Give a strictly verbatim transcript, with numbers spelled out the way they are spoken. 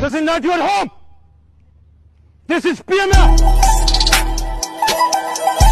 This is not your home. This is P M A.